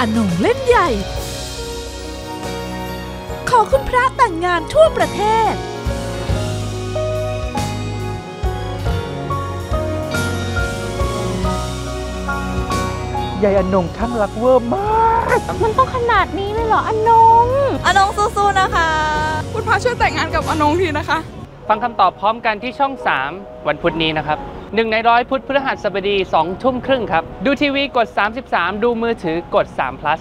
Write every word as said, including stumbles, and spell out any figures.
อนงเล่นใหญ่ขอคุณพระแต่งงานทั่วประเทศยายอนงช่างรักเวอร์มากมันต้องขนาดนี้เลยเหรออนงอนงสู้ๆนะคะคุณพระช่วยแต่งงานกับอนงทีนะคะฟังคำตอบพร้อมกันที่ช่องสามวันพุธนี้นะครับหนึ่งในร้อยพุธพฤหัสบดีสองทุ่มครึ่งครับดูทีวีกดสามสิบสามดูมือถือกดสาม plus